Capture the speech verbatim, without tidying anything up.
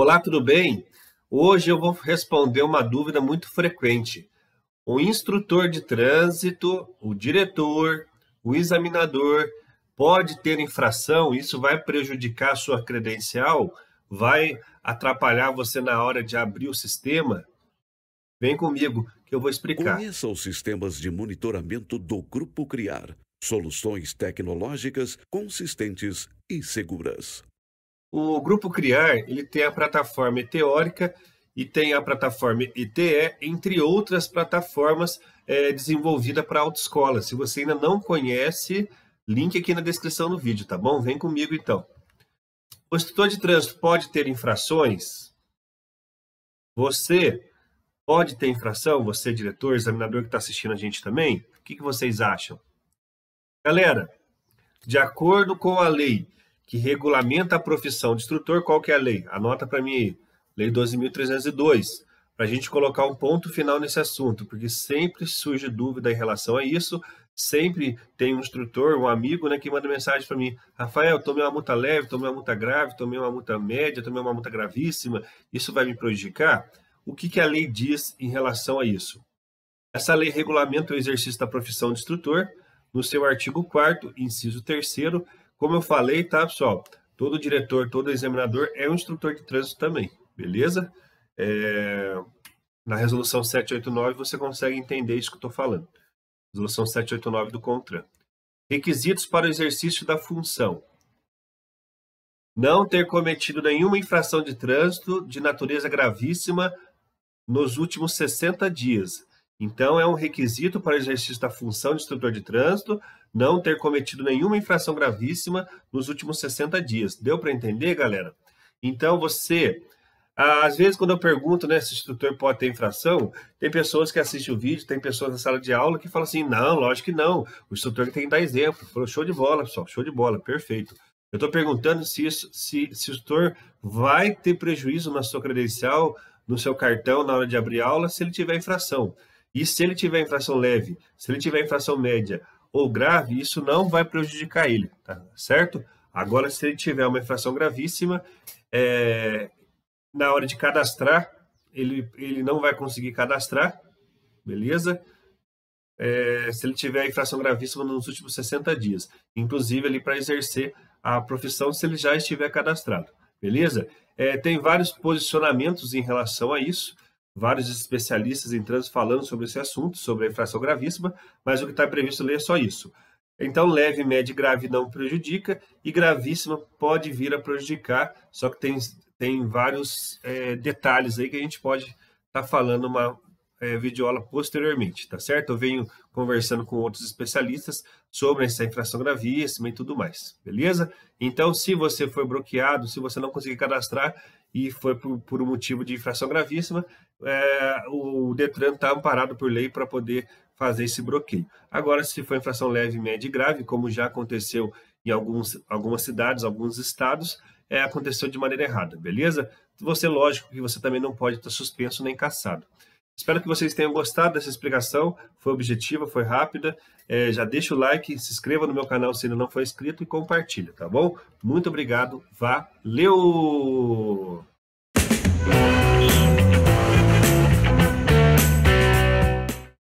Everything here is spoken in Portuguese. Olá, tudo bem? Hoje eu vou responder uma dúvida muito frequente. O instrutor de trânsito, o diretor, o examinador pode ter infração? Isso vai prejudicar a sua credencial? Vai atrapalhar você na hora de abrir o sistema? Vem comigo que eu vou explicar. Conheça os sistemas de monitoramento do Grupo Criar. Soluções tecnológicas consistentes e seguras. O Grupo Criar ele tem a plataforma teórica e tem a plataforma E T E, entre outras plataformas é, desenvolvida para autoescola. Se você ainda não conhece, link aqui na descrição do vídeo, tá bom? Vem comigo então. O instrutor de trânsito pode ter infrações? Você pode ter infração? Você, diretor, examinador que está assistindo a gente também? O que, que vocês acham? Galera, de acordo com a lei que regulamenta a profissão de instrutor, qual que é a lei? Anota para mim aí, lei doze mil trezentos e dois, para a gente colocar um ponto final nesse assunto, porque sempre surge dúvida em relação a isso, sempre tem um instrutor, um amigo, né, que manda mensagem para mim, Rafael, tomei uma multa leve, tomei uma multa grave, tomei uma multa média, tomei uma multa gravíssima, isso vai me prejudicar? O que que a lei diz em relação a isso? Essa lei regulamenta o exercício da profissão de instrutor, no seu artigo quarto, inciso terceiro, como eu falei, tá, pessoal? Todo diretor, todo examinador é um instrutor de trânsito também, beleza? É... Na resolução sete oito nove você consegue entender isso que eu estou falando. Resolução sete oito nove do CONTRAN. Requisitos para o exercício da função. Não ter cometido nenhuma infração de trânsito de natureza gravíssima nos últimos sessenta dias. Então, é um requisito para o exercício da função de instrutor de trânsito não ter cometido nenhuma infração gravíssima nos últimos sessenta dias. Deu para entender, galera? Então, você... Às vezes, quando eu pergunto, né, se o instrutor pode ter infração, tem pessoas que assistem o vídeo, tem pessoas na sala de aula que falam assim, não, lógico que não, o instrutor tem que dar exemplo. Falou, show de bola, pessoal, show de bola, perfeito. Eu estou perguntando se, isso, se, se o instrutor vai ter prejuízo na sua credencial, no seu cartão, na hora de abrir aula, se ele tiver infração. E se ele tiver infração leve, se ele tiver infração média ou grave, isso não vai prejudicar ele, tá certo? Agora, se ele tiver uma infração gravíssima, é, na hora de cadastrar, ele, ele não vai conseguir cadastrar, beleza? É, se ele tiver infração gravíssima nos últimos sessenta dias, inclusive ali para exercer a profissão, se ele já estiver cadastrado, beleza? É, tem vários posicionamentos em relação a isso, vários especialistas em trânsito falando sobre esse assunto, sobre a infração gravíssima, mas o que está previsto na lei é só isso. Então, leve, média e grave não prejudica, e gravíssima pode vir a prejudicar, só que tem, tem vários é, detalhes aí que a gente pode estar tá falando uma é, videoaula posteriormente, tá certo? Eu venho conversando com outros especialistas sobre essa infração gravíssima e tudo mais, beleza? Então, se você foi bloqueado, se você não conseguir cadastrar, e foi por, por um motivo de infração gravíssima, é, o DETRAN está amparado por lei para poder fazer esse bloqueio. Agora, se for infração leve, média e grave, como já aconteceu em alguns, algumas cidades, alguns estados, é, aconteceu de maneira errada, beleza? Você, lógico, que você também não pode estar tá suspenso nem cassado. Espero que vocês tenham gostado dessa explicação, foi objetiva, foi rápida. É, já deixa o like, se inscreva no meu canal se ainda não for inscrito e compartilha, tá bom? Muito obrigado, valeu!